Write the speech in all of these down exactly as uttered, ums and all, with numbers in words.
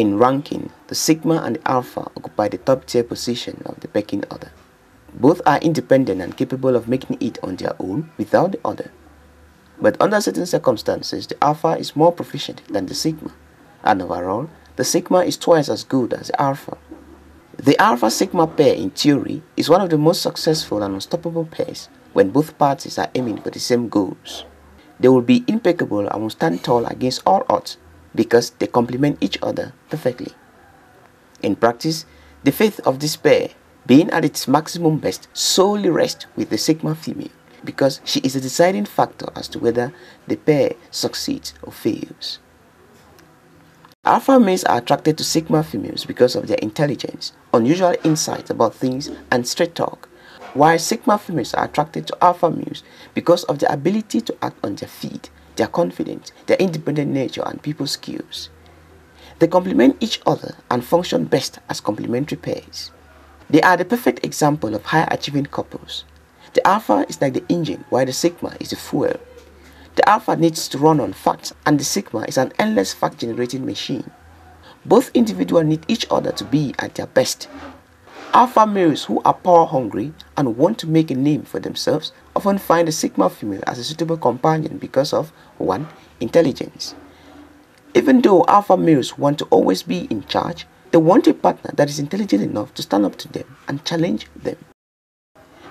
In ranking, the sigma and the alpha occupy the top tier position of the pecking order. Both are independent and capable of making it on their own without the order. But under certain circumstances, the alpha is more proficient than the sigma, and overall, the sigma is twice as good as the alpha. The alpha-sigma pair in theory is one of the most successful and unstoppable pairs when both parties are aiming for the same goals. They will be impeccable and will stand tall against all odds because they complement each other perfectly. In practice, the faith of this pair, being at its maximum best, solely rests with the sigma female because she is the deciding factor as to whether the pair succeeds or fails. Alpha males are attracted to sigma females because of their intelligence, unusual insights about things, and straight talk, while sigma females are attracted to alpha males because of their ability to act on their feet, their confidence, their independent nature, and people skills. They complement each other and function best as complementary pairs. They are the perfect example of high-achieving couples. The alpha is like the engine, while the sigma is the fuel. The alpha needs to run on facts, and the sigma is an endless fact-generating machine. Both individuals need each other to be at their best. Alpha males who are power-hungry and want to make a name for themselves often find the sigma female as a suitable companion because of one Intelligence. Even though alpha males want to always be in charge, they want a partner that is intelligent enough to stand up to them and challenge them.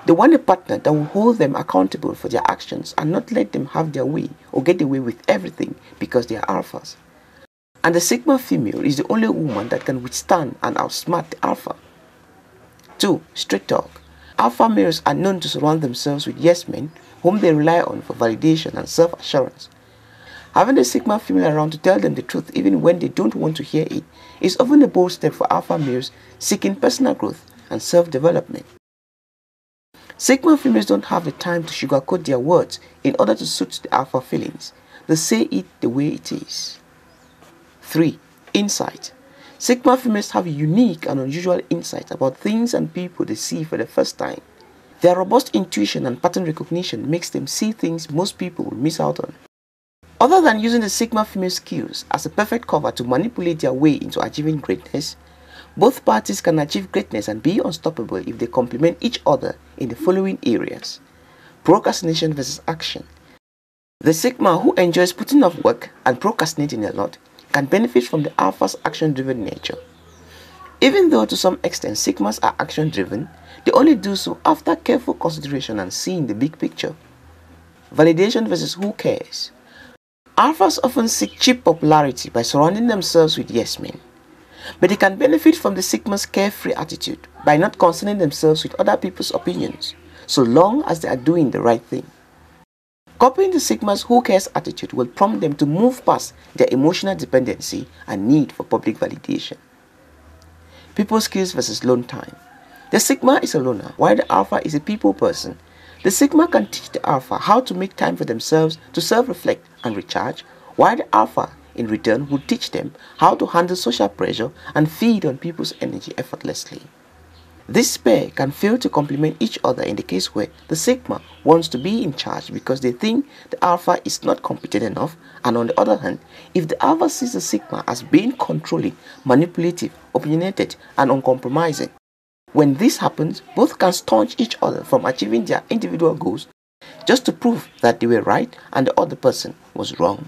They want a partner that will hold them accountable for their actions and not let them have their way or get away with everything because they are alphas. And the sigma female is the only woman that can withstand and outsmart the alpha. two. Straight talk. Alpha males are known to surround themselves with yes men whom they rely on for validation and self-assurance. Having the sigma female around to tell them the truth even when they don't want to hear it is often a bold step for alpha males seeking personal growth and self-development. Sigma females don't have the time to sugarcoat their words in order to suit the alpha feelings. They say it the way it is. three. Insight. Sigma females have unique and unusual insight about things and people they see for the first time. Their robust intuition and pattern recognition makes them see things most people will miss out on. Other than using the sigma female skills as a perfect cover to manipulate their way into achieving greatness, both parties can achieve greatness and be unstoppable if they complement each other in the following areas. Procrastination versus action. The sigma who enjoys putting off work and procrastinating a lot can benefit from the alpha's action-driven nature. Even though to some extent sigmas are action-driven, they only do so after careful consideration and seeing the big picture. Validation versus who cares. Alphas often seek cheap popularity by surrounding themselves with yes men. But they can benefit from the sigma's carefree attitude by not concerning themselves with other people's opinions, so long as they are doing the right thing. Copying the sigma's who cares attitude will prompt them to move past their emotional dependency and need for public validation. People skills versus lone time. The sigma is a loner, while the alpha is a people person. The sigma can teach the alpha how to make time for themselves to self-reflect and recharge, while the alpha in return will teach them how to handle social pressure and feed on people's energy effortlessly. This pair can fail to complement each other in the case where the sigma wants to be in charge because they think the alpha is not competent enough, and on the other hand, if the alpha sees the sigma as being controlling, manipulative, opinionated, and uncompromising. When this happens, both can staunch each other from achieving their individual goals just to prove that they were right and the other person was wrong.